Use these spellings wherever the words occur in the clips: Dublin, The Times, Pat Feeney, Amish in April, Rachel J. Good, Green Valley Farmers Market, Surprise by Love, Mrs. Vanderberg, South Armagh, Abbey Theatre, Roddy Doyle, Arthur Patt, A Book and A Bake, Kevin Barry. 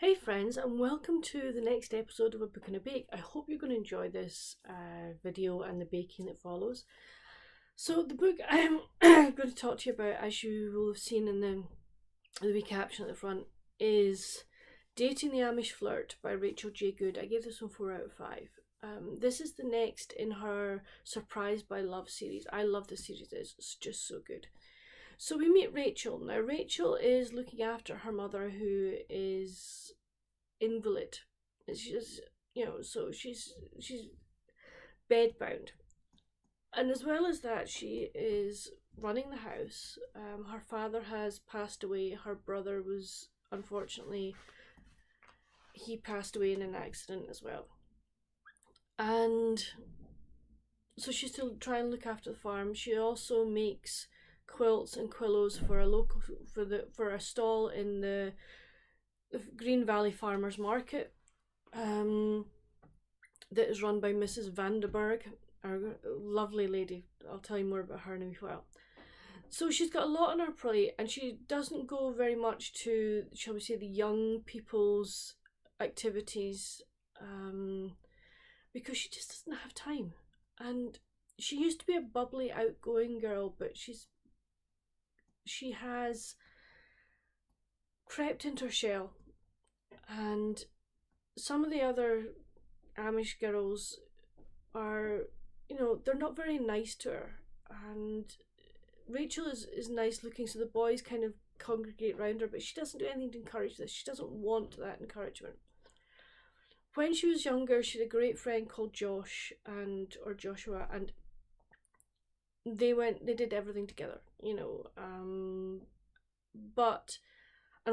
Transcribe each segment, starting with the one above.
Hey friends, and welcome to the next episode of A Book and a Bake. I hope you're going to enjoy this video and the baking that follows. So the book I'm going to talk to you about, as you will have seen in the wee caption at the front, is Dating the Amish Flirt by Rachel J. Good. I gave this one 4 out of 5. This is the next in her Surprise by Love series. I love this series, it's just so good. So we meet Rachel. Now Rachel is looking after her mother, who is invalid. She's, you know, so she's bedbound, and as well as that, she is running the house. Her father has passed away. Her brother was, unfortunately, he passed away in an accident as well, and so she's still trying to look after the farm. She also makes quilts and quillos for a local for a stall in the Green Valley Farmers Market, that is run by Mrs. Vanderberg, our lovely lady. I'll tell you more about her in a wee while. So she's got a lot on her plate, and she doesn't go very much to, shall we say, the young people's activities, because she just doesn't have time. And she used to be a bubbly, outgoing girl, but she has crept into her shell. And some of the other Amish girls are, you know, they're not very nice to her, and Rachel is nice looking, so the boys kind of congregate around her, but she doesn't do anything to encourage this. She doesn't want that encouragement. When she was younger, she had a great friend called Josh or Joshua, and they did everything together, you know, and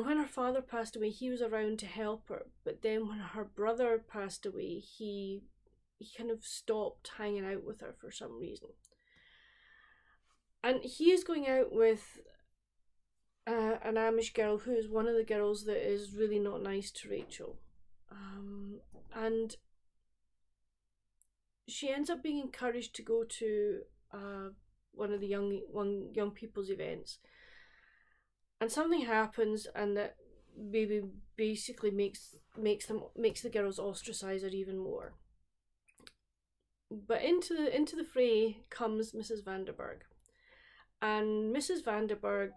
when her father passed away, he was around to help her, but then when her brother passed away, he kind of stopped hanging out with her for some reason. And he is going out with an Amish girl who is one of the girls that is really not nice to Rachel, and she ends up being encouraged to go to one of the young people's events, and something happens, and that baby basically makes the girls ostracize her even more. But into the fray comes Mrs. Vanderberg, and Mrs. Vanderberg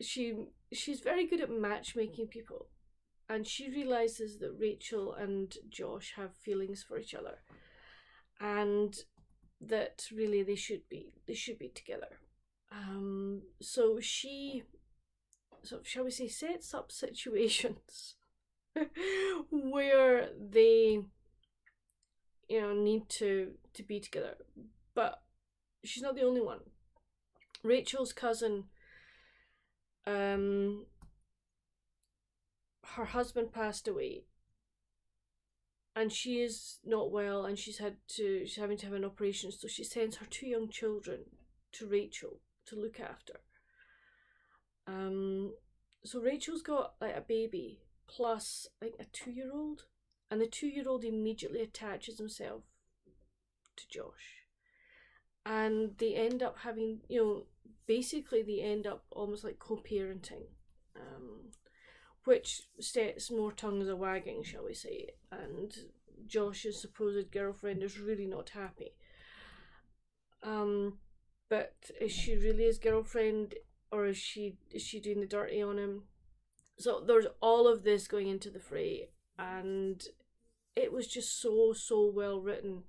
she's very good at matchmaking people, and she realizes that Rachel and Josh have feelings for each other, and that really they should be together. So she sort of, shall we say, sets up situations where they, you know, need to be together. But she's not the only one. Rachel's cousin, her husband passed away, and she is not well, and she's having to have an operation, so she sends her 2 young children to Rachel to look after. So Rachel's got like a baby plus like a 2-year-old, and the 2-year-old immediately attaches himself to Josh, and they end up having, you know, basically they end up almost like co-parenting, which sets more tongues a wagging, shall we say, and Josh's supposed girlfriend is really not happy. But is she really his girlfriend, or is she doing the dirty on him? So there's all of this going into the fray, and it was just so well written.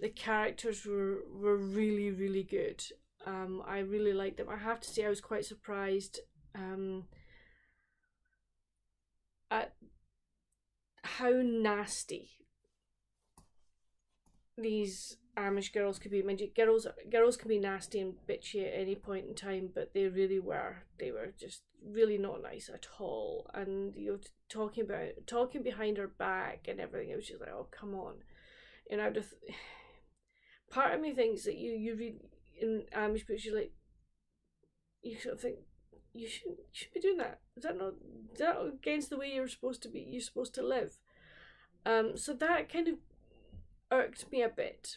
The characters were really good. I really liked them. I have to say, I was quite surprised at how nasty these Amish girls could be. I mean, girls can be nasty and bitchy at any point in time, but they really were. They were just really not nice at all, and, you know, talking behind her back and everything. It was just like, oh, come on. And part of me thinks that you read in Amish books, you're like, you sort of think, you should be doing that. Is that against the way you're supposed to live? So that kind of irked me a bit.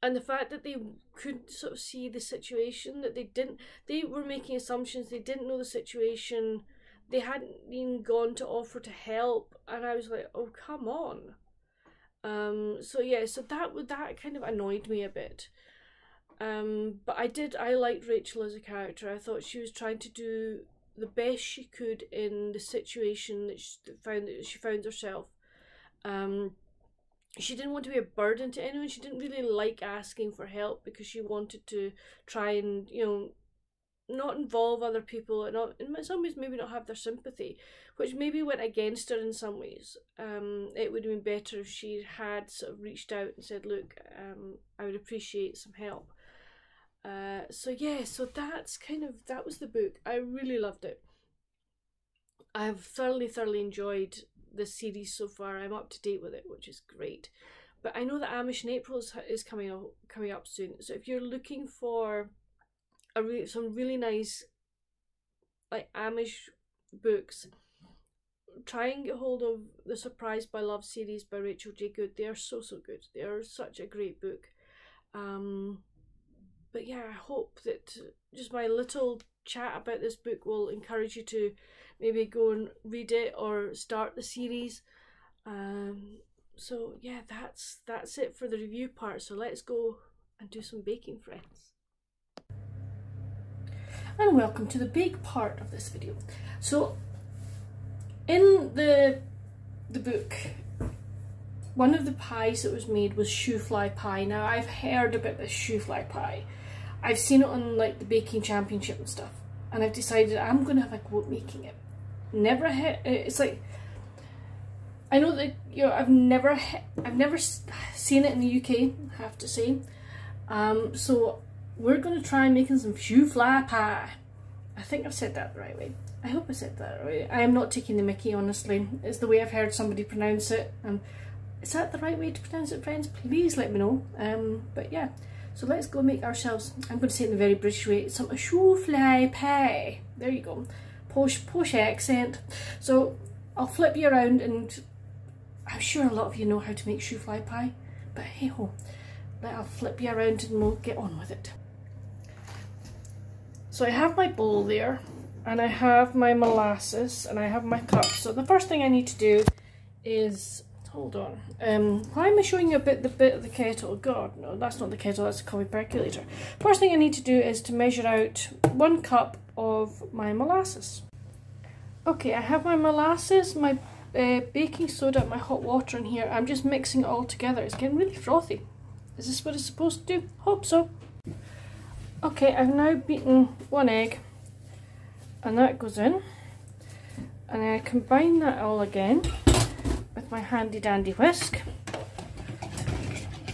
And the fact that they could sort of see the situation, that they were making assumptions, they didn't know the situation, they hadn't been gone to offer to help, and I was like, oh, come on. So yeah, so that kind of annoyed me a bit. But I liked Rachel as a character. I thought she was trying to do the best she could in the situation that she found herself. She didn't want to be a burden to anyone. She didn't really like asking for help because she wanted to try and, you know, not involve other people, and not, in some ways maybe not have their sympathy, which maybe went against her in some ways. It would have been better if she had sort of reached out and said, look, I would appreciate some help. So yeah, so that was the book. I really loved it. I have thoroughly enjoyed this series so far. I'm up to date with it, which is great. But I know that Amish in April is coming up soon. So if you're looking for some really nice, like, Amish books, try and get hold of the Surprise by Love series by Rachel J. Good. They are so good. They are such a great book. But yeah, I hope that just my little chat about this book will encourage you to maybe go and read it or start the series. So yeah, that's it for the review part. So let's go and do some baking, friends. And welcome to the bake part of this video. So in the book, one of the pies that was made was shoe fly pie. Now I've heard about this shoe fly pie. I've seen it on like the baking championship and stuff, and I've decided I'm gonna have a go at making it. It's like, I know that, you know, I've never seen it in the UK, I have to say. So we're gonna try making some shoe fly pie. I think I've said that the right way. I hope I said that right. I am not taking the mickey, honestly. It's the way I've heard somebody pronounce it. Is that the right way to pronounce it, friends? Please let me know. But yeah, so let's go make ourselves, I'm going to say it in a very British way, some shoe fly pie. There you go. Posh accent. So I'll flip you around, and I'm sure a lot of you know how to make shoe fly pie, but hey ho, I'll flip you around and we'll get on with it. So I have my bowl there, and I have my molasses, and I have my cup. So the first thing I need to do is, hold on, why am I showing you the bit of the kettle? God, no, that's not the kettle, that's a coffee percolator. First thing I need to do is to measure out 1 cup of my molasses. Okay, I have my molasses, my baking soda, my hot water in here. I'm just mixing it all together. It's getting really frothy. Is this what it's supposed to do? Hope so. Okay, I've now beaten 1 egg, and that goes in, and I combine that all again with my handy dandy whisk.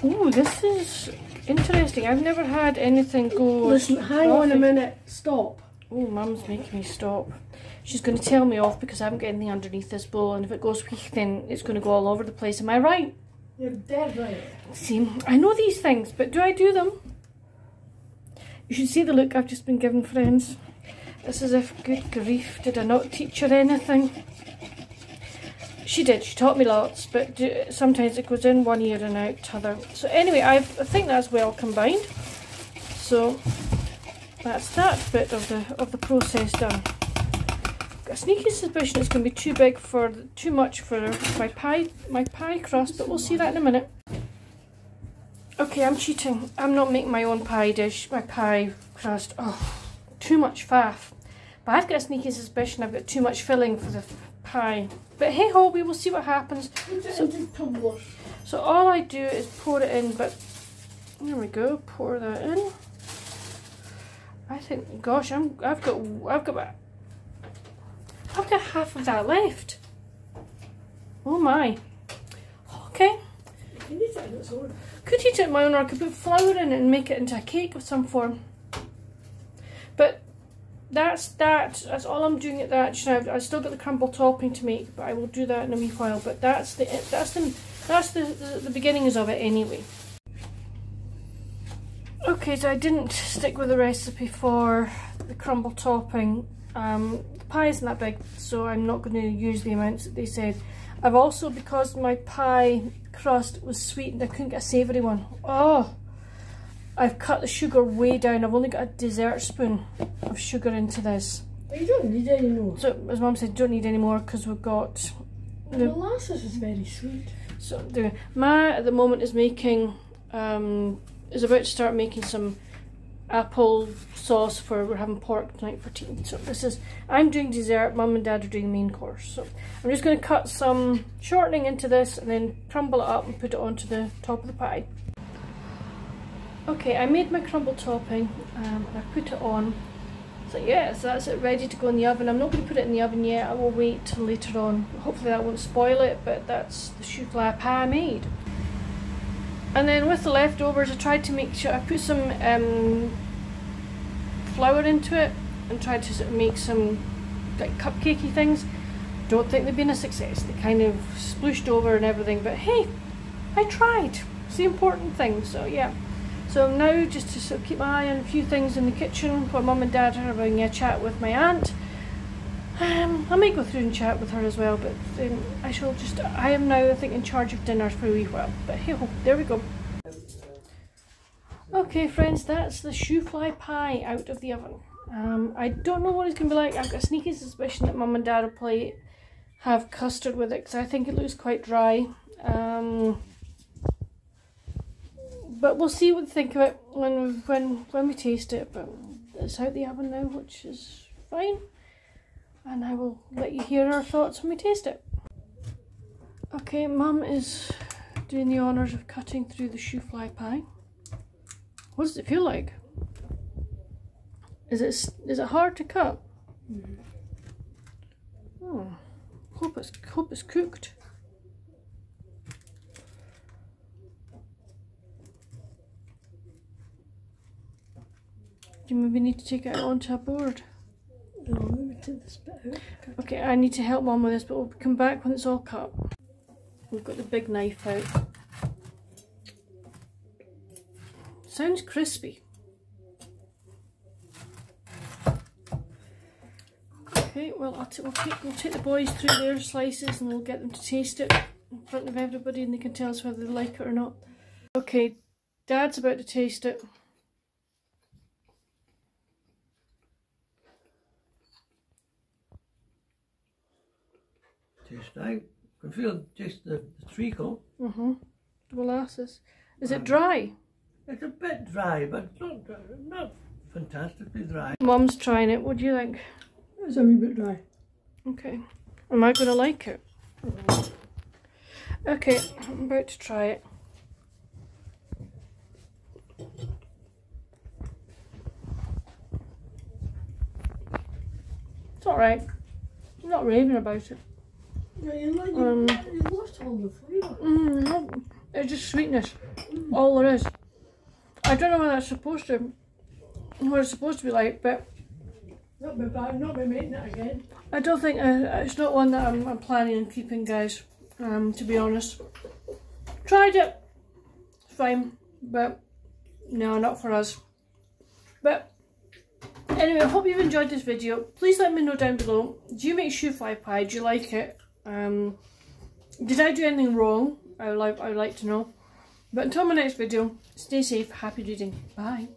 Oh, this is interesting. I've never had anything go. Listen, hang on a minute, stop. Oh, Mum's making me stop. She's going to tell me off because I haven't got anything underneath this bowl, and if it goes weak, then it's going to go all over the place. Am I right? You're dead right. See, I know these things, but do I do them? You should see the look I've just been given, friends. It's as if, good grief, did I not teach her anything? She did, she taught me lots, but sometimes it goes in one ear and out the other. So anyway, I think that's well combined. So that's that bit of the process done. I've got a sneaky suspicion it's going to be too much for my pie crust, but we'll see that in a minute. Okay, I'm cheating. I'm not making my own pie dish, my pie crust. Oh, too much faff. But I've got a sneaky suspicion I've got too much filling for the pie. But hey ho, we will see what happens. So all I do is pour it in, but there we go, pour that in. I think, gosh, I've got half of that left. Oh my. Okay. Could eat it on its own. Could eat it on my own, or I could put flour in it and make it into a cake of some form. But that's all I'm doing at that. You know, I've still got the crumble topping to make, but I will do that in a wee while. But that's the beginnings of it anyway. Okay, so I didn't stick with the recipe for the crumble topping. The pie isn't that big, so I'm not going to use the amounts that they said. I've also, because my pie crust was sweet and I couldn't get a savoury one, oh, I've cut the sugar way down. I've only got a dessert spoon of sugar into this. You don't need any more. So as Mum said, don't need any more because we've got... The molasses is very sweet. So there, Ma at the moment is making, is about to start making some apple sauce for, we're having pork tonight for tea. So this is, I'm doing dessert, Mum and Dad are doing main course. So I'm just going to cut some shortening into this and then crumble it up and put it onto the top of the pie. Okay, I made my crumble topping and I put it on. So yeah, so that's it, ready to go in the oven. I'm not going to put it in the oven yet, I will wait till later on. Hopefully that won't spoil it, but that's the choufleur pie I made. And then with the leftovers I tried to make sure, I put some flour into it and tried to sort of make some like cupcakey things. Don't think they've been a success, they kind of splooshed over and everything, but hey, I tried. It's the important thing, so yeah. So now, just to sort of keep my eye on a few things in the kitchen while Mum and Dad are having a chat with my aunt. I may go through and chat with her as well, but I am now, I think, in charge of dinner for a wee while. But hey ho, there we go. Okay friends, that's the choufleur pie out of the oven. I don't know what it's going to be like. I've got a sneaky suspicion that Mum and Dad will have custard with it, because I think it looks quite dry. But we'll see what we think of it when we taste it. But it's out the oven now, which is fine. And I will let you hear our thoughts when we taste it. Okay, Mum is doing the honours of cutting through the choufleur pie. What does it feel like? Is it hard to cut? Mm-hmm. Oh, hope it's cooked. Do you maybe need to take it out onto a board? No, we did this bit out. Okay, I need to help Mum with this, but we'll come back when it's all cut. We've got the big knife out. Sounds crispy. Okay, well, we'll take the boys through their slices and we'll get them to taste it in front of everybody and they can tell us whether they like it or not. Okay, Dad's about to taste it. I can feel just the treacle. The molasses. Is it dry? It's a bit dry, but not fantastically dry. Mum's trying it. What do you think? It's a wee bit dry. Okay. Am I going to like it? Okay, I'm about to try it. It's alright. I'm not raving about it. Yeah, you lost all the flavour. It's just sweetness. All there is. I don't know what it's supposed to be like, but not be bad. Not be making it again. I don't think it's not one that I'm planning on keeping, guys. To be honest, tried it, fine, but no, not for us. But anyway, I hope you've enjoyed this video. Please let me know down below. Do you make choufleur pie? Do you like it? Did I do anything wrong? I would like to know. But until my next video, stay safe, happy reading, bye.